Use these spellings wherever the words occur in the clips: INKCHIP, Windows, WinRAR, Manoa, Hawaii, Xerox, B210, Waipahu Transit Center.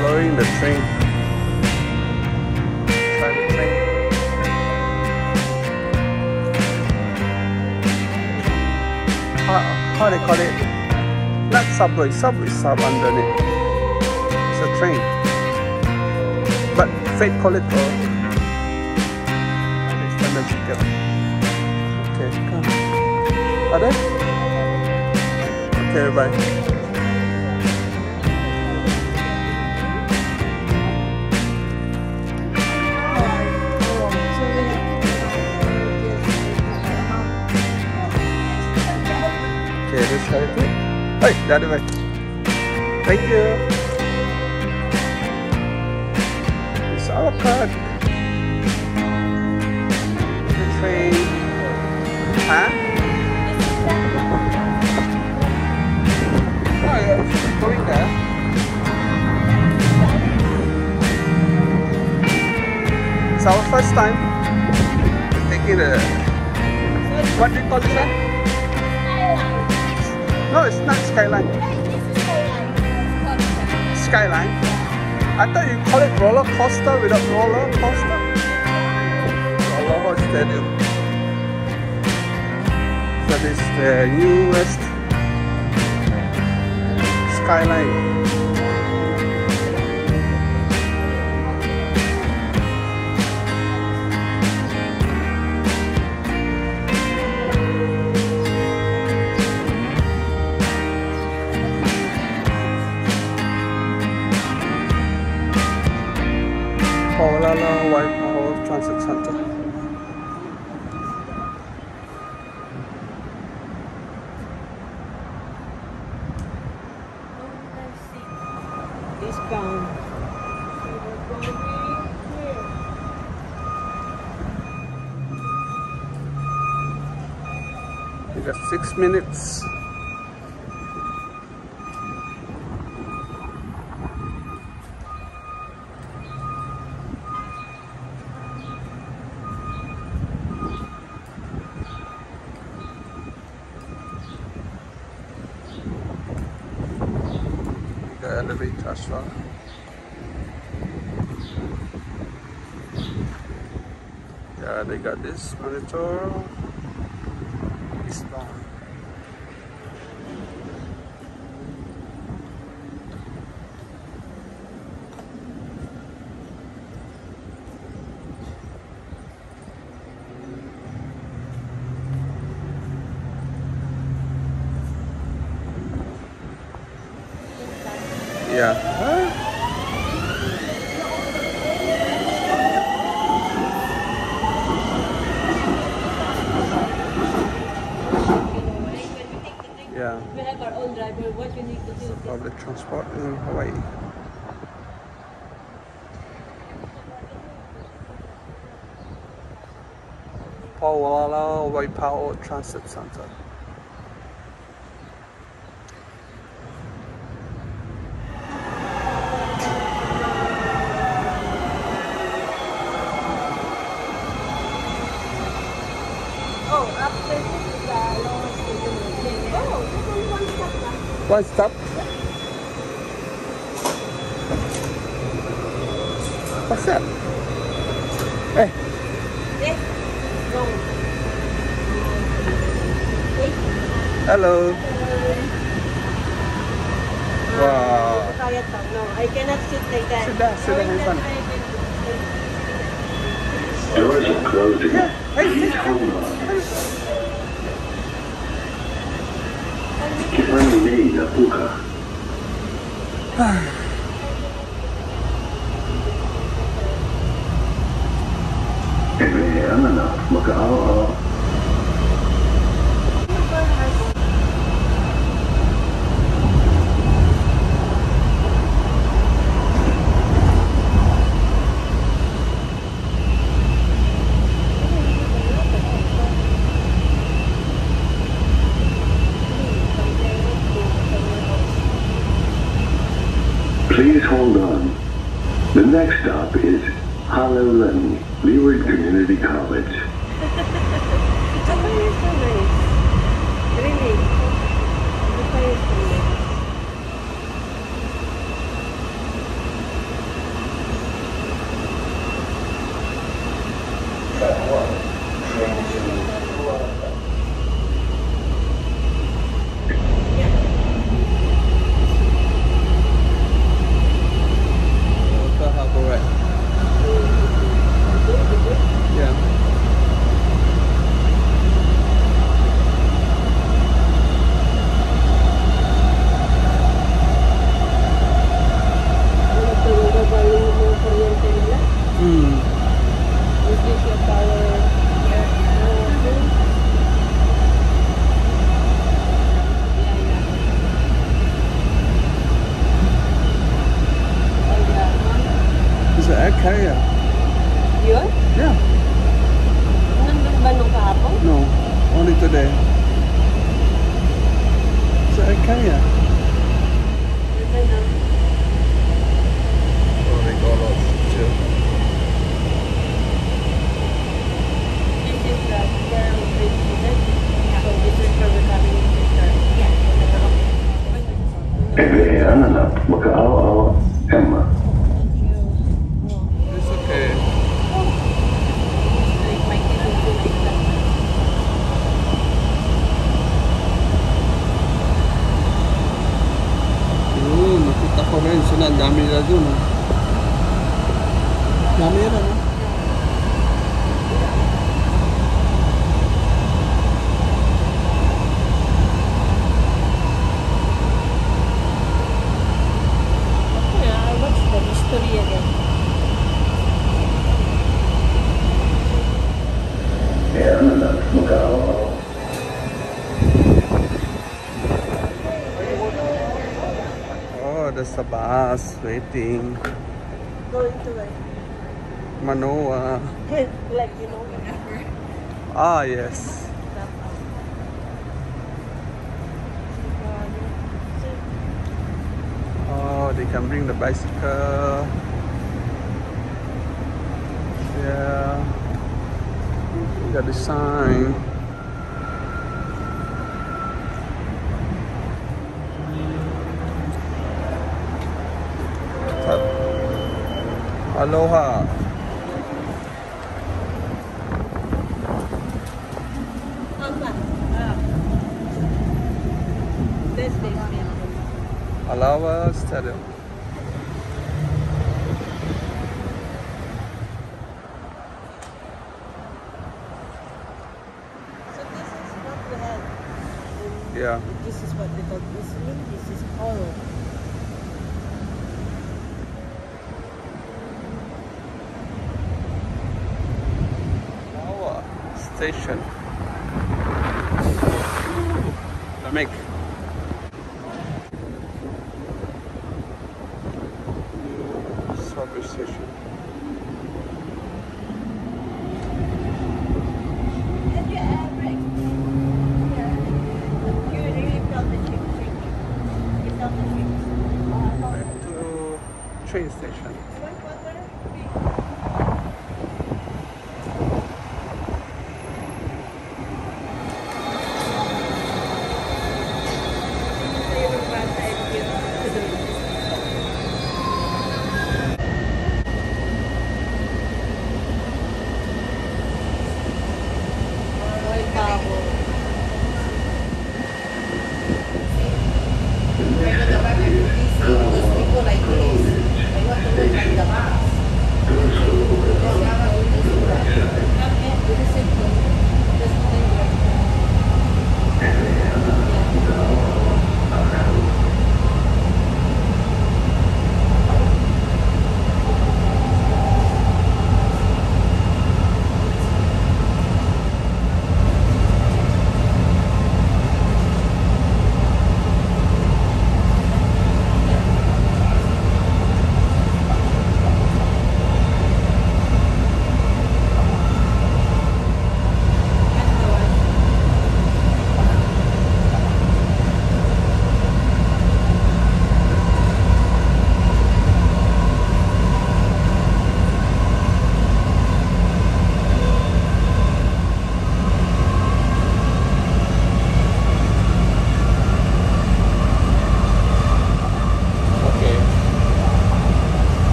Lowering the train. Private train. How they call it? Not subway. Subway sub under it. It's a train. But freight call it though. Okay, come. Are they? Okay, bye. Hey, the other way. Thank you. It's our card. The train. Huh? Oh, yeah, it's going there. It's our first time taking a. What do you call this one? No, it's not Skyline. Skyline? I thought you call it roller coaster without roller coaster. Roller stadium. So this is the newest Skyline. Waipahu Transit Center. Eastbound. We got 6 minutes. Elevator as well. Yeah, they got this monitor. It's long. Yeah. Yeah. We have our own driver. What you need to do is public transport in Hawaii. Waipahu Transit Center. One stop. What's that? Hey. No. Hello. Wow. No, I cannot sit like that. Sit down. Sit down in front. Doors are closing. Yeah. Hey. stop is Honolulu Leeward Community College. There's a bus waiting. Going to where? Manoa. Like, you know, whatever. Ah, yes. Oh, they can bring the bicycle. Yeah. Got the sign. Aloha. Aloha Stadium. So this is what we had. Yeah. This is what they call this meat. This is coral. Station. Lamek. Subway station. Did you ever experience? You really felt the chick trick. You felt the chick. To train station.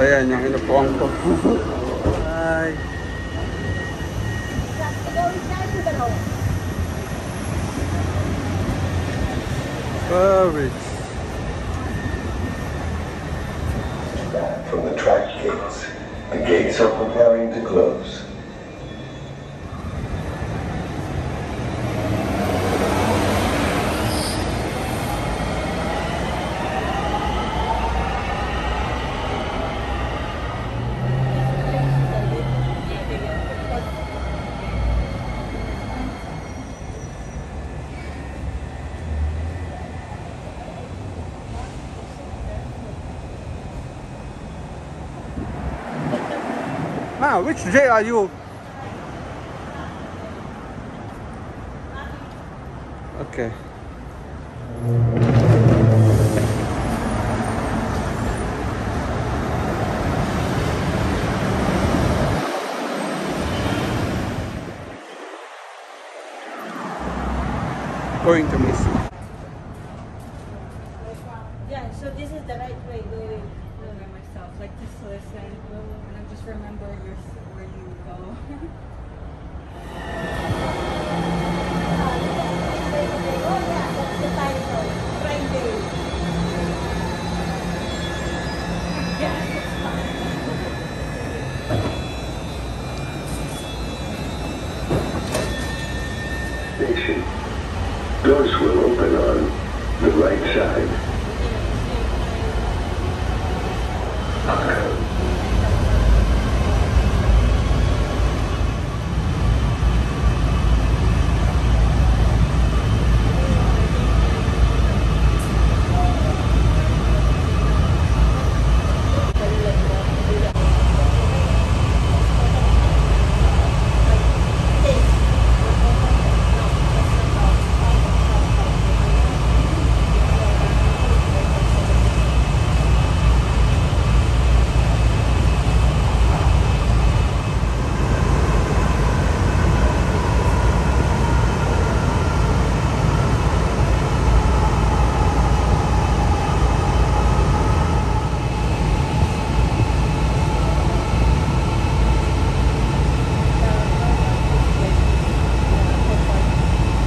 Ayan, yung inupuan ko. Ay. Courage. From the track gates. The gates are preparing to close. Ah, which day are you? Okay. Going to miss. Yeah, so this is the right way going. Like just to listen and I'm just remember where you go. Oh yeah, that's the title. Friday. Yeah, it's fine. Station. Doors will open on the right side.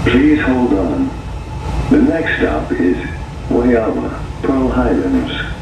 Please hold on. The next stop is Waipahu, Pearl Highlands.